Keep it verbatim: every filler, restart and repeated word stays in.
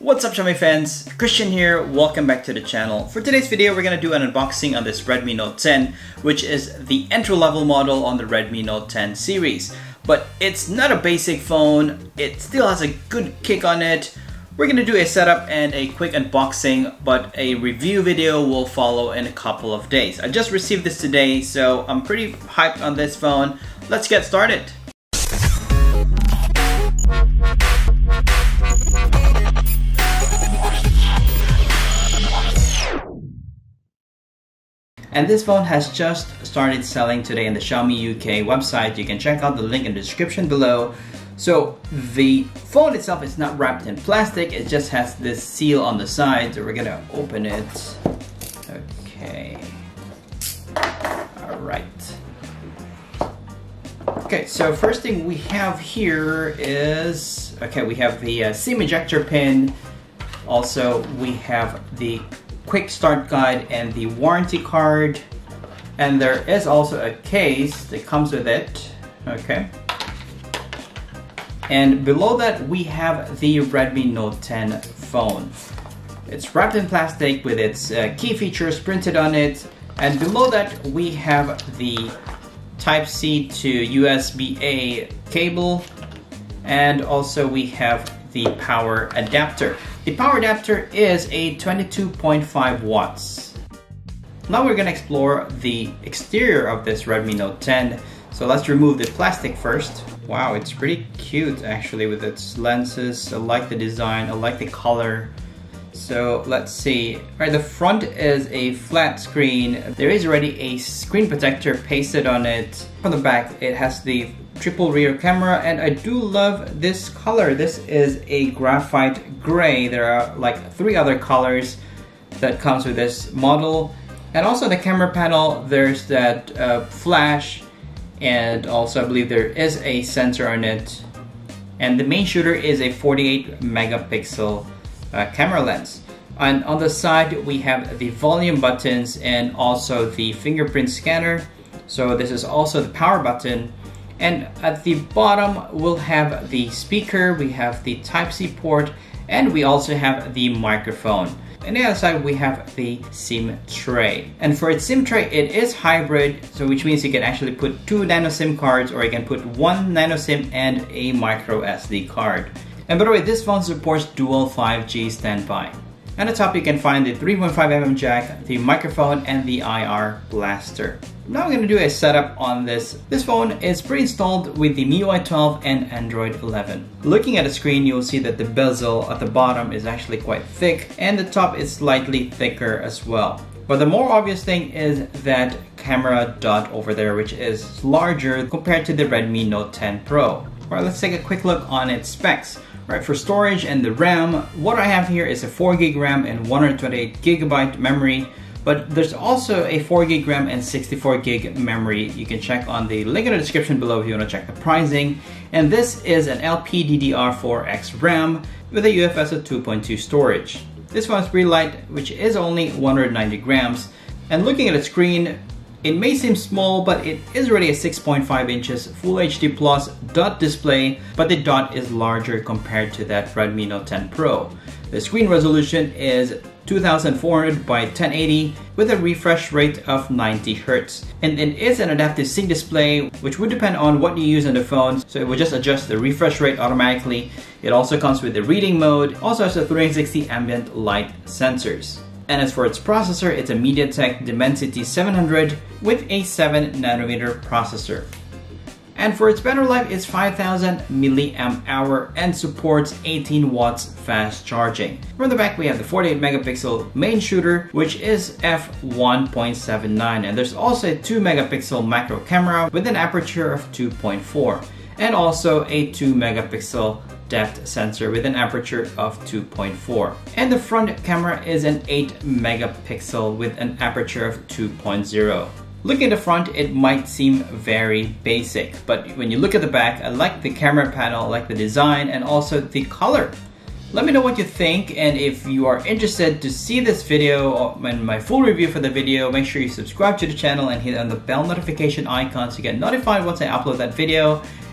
What's up Xiaomi fans, Christian here, welcome back to the channel. For today's video, we're going to do an unboxing on this Redmi Note ten, which is the entry-level model on the Redmi Note ten series. But it's not a basic phone, it still has a good kick on it. We're going to do a setup and a quick unboxing, but a review video will follow in a couple of days. I just received this today, so I'm pretty hyped on this phone. Let's get started. And this phone has just started selling today in the Xiaomi U K website. You can check out the link in the description below. So the phone itself is not wrapped in plastic, it just has this seal on the side. So we're gonna open it. Okay. All right. Okay, so first thing we have here is, okay, we have the uh, SIM ejector pin. Also, we have the quick start guide and the warranty card, and there is also a case that comes with it. Okay, and below that we have the Redmi Note ten phone. It's wrapped in plastic with its uh, key features printed on it, and below that we have the Type-C to U S B A cable, and also we have the power adapter. The power adapter is a twenty-two point five watts. Now we're gonna explore the exterior of this Redmi Note ten. So let's remove the plastic first. Wow, it's pretty cute actually with its lenses. I like the design, I like the color. So let's see. All right, the front is a flat screen. There is already a screen protector pasted on it. On the back, it has the triple rear camera, and I do love this color. This is a graphite gray. There are like three other colors that comes with this model. And also the camera panel, there's that uh, flash, and also I believe there is a sensor on it. And the main shooter is a forty-eight megapixel uh, camera lens. And on the side we have the volume buttons and also the fingerprint scanner. So this is also the power button. And at the bottom, we'll have the speaker, we have the Type-C port, and we also have the microphone. On the other side, we have the SIM tray. And for its SIM tray, it is hybrid, so which means you can actually put two nano SIM cards, or you can put one nano SIM and a micro S D card. And by the way, this phone supports dual five G standby. On the top, you can find the three point five millimeter jack, the microphone, and the I R blaster. Now I'm going to do a setup on this. This phone is pre-installed with the M I U I twelve and Android eleven. Looking at the screen, you'll see that the bezel at the bottom is actually quite thick, and the top is slightly thicker as well. But the more obvious thing is that camera dot over there, which is larger compared to the Redmi Note ten Pro. All right, let's take a quick look on its specs. Right, for storage and the RAM, what I have here is a four gig RAM and one hundred twenty-eight gigabyte memory. But there's also a four gig RAM and sixty-four gig memory. You can check on the link in the description below if you want to check the pricing. And this is an L P D D R four X RAM with a U F S of two point two storage. This one is pretty light, which is only one hundred ninety grams. And looking at the screen, it may seem small, but it is already a six point five inches Full H D Plus dot display, but the dot is larger compared to that Redmi Note ten Pro. The screen resolution is twenty-four hundred by ten eighty with a refresh rate of ninety hertz. And it is an adaptive sync display, which would depend on what you use on the phone, so it will just adjust the refresh rate automatically. It also comes with the reading mode, also has a three sixty ambient light sensors. And as for its processor, it's a MediaTek Dimensity seven hundred with a seven nanometer processor. And for its battery life, it's five thousand milliamp hour and supports eighteen watts fast charging. From the back, we have the forty-eight megapixel main shooter, which is f one point seven nine, and there's also a two megapixel macro camera with an aperture of two point four, and also a two megapixel depth sensor with an aperture of two point four. And the front camera is an eight megapixel with an aperture of two point zero. Looking at the front, it might seem very basic, but when you look at the back, I like the camera panel, I like the design, and also the color. Let me know what you think, and if you are interested to see this video and my full review for the video, make sure you subscribe to the channel and hit on the bell notification icon so you get notified once I upload that video,